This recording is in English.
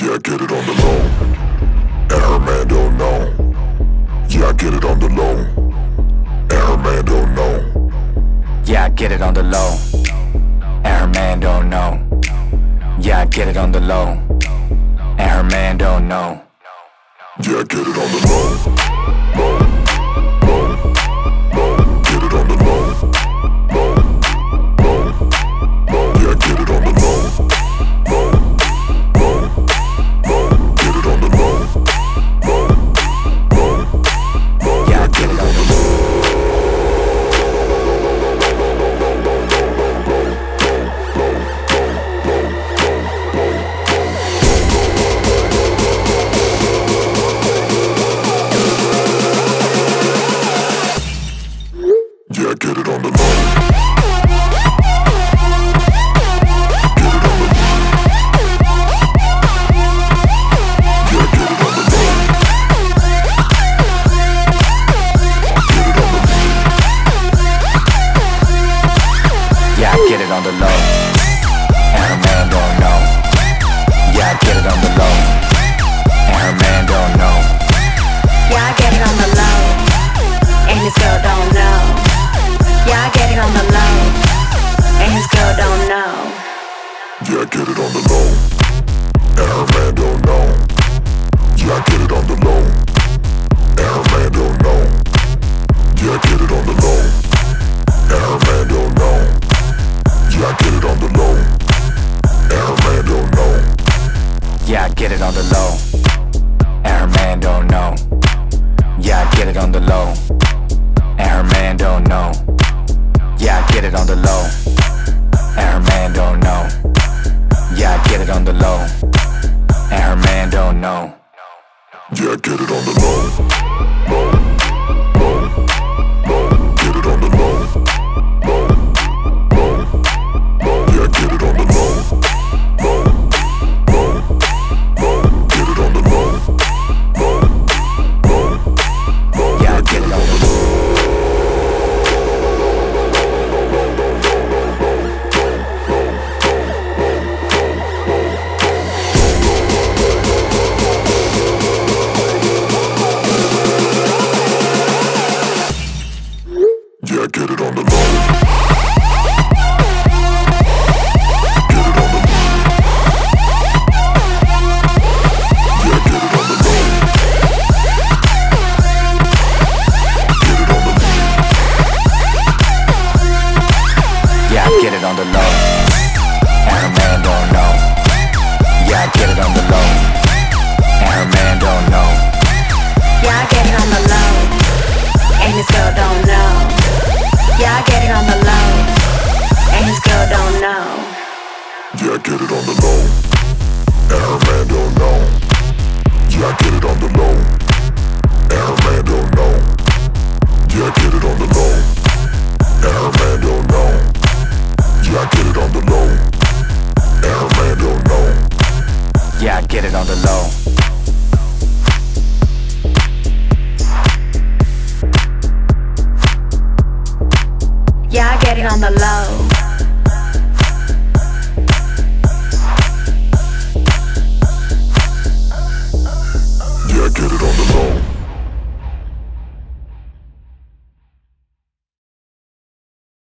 Yeah, I get it on the low, and her man don't know. Yeah, I get it on the low, and her man don't know. Yeah, I get it on the low, and her man don't know. Yeah, I get it on the low, and her man don't know. Yeah, I get it on the low, low, low, low. Get it on the low, low, low, low. Yeah, I get it on the low, low. Get it on the low.